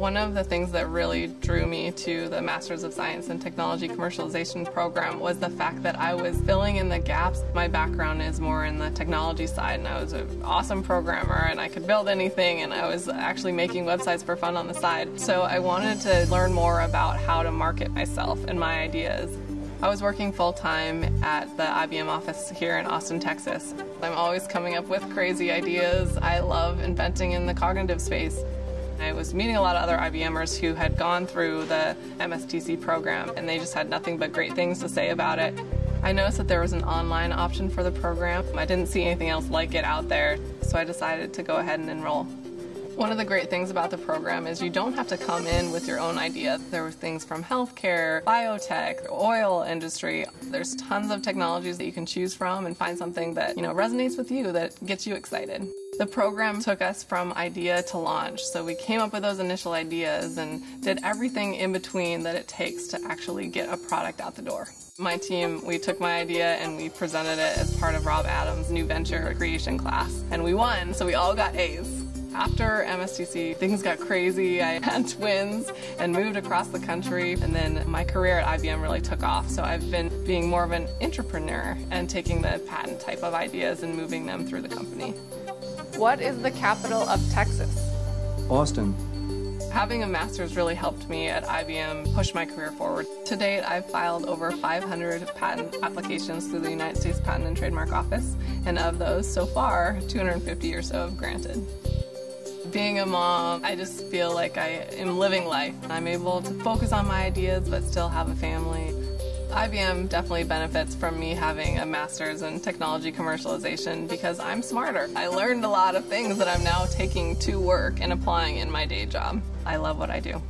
One of the things that really drew me to the Masters of Science and Technology Commercialization program was the fact that I was filling in the gaps. My background is more in the technology side, and I was an awesome programmer, and I could build anything, and I was actually making websites for fun on the side. So I wanted to learn more about how to market myself and my ideas. I was working full-time at the IBM office here in Austin, Texas. I'm always coming up with crazy ideas. I love inventing in the cognitive space. I was meeting a lot of other IBMers who had gone through the MSTC program, and they just had nothing but great things to say about it. I noticed that there was an online option for the program. I didn't see anything else like it out there, so I decided to go ahead and enroll. One of the great things about the program is you don't have to come in with your own idea. There were things from healthcare, biotech, oil industry. There's tons of technologies that you can choose from and find something that, you know, resonates with you, that gets you excited. The program took us from idea to launch, so we came up with those initial ideas and did everything in between that it takes to actually get a product out the door. My team, we took my idea and we presented it as part of Rob Adams' new venture creation class, and we won, so we all got A's. After MSTC, things got crazy. I had twins and moved across the country, and then my career at IBM really took off, so I've been being more of an entrepreneur and taking the patent type of ideas and moving them through the company. What is the capital of Texas? Austin. Having a master's really helped me at IBM push my career forward. To date, I've filed over 500 patent applications through the United States Patent and Trademark Office, and of those, so far, 250 or so have granted. Being a mom, I just feel like I am living life. I'm able to focus on my ideas but still have a family. IBM definitely benefits from me having a master's in technology commercialization because I'm smarter. I learned a lot of things that I'm now taking to work and applying in my day job. I love what I do.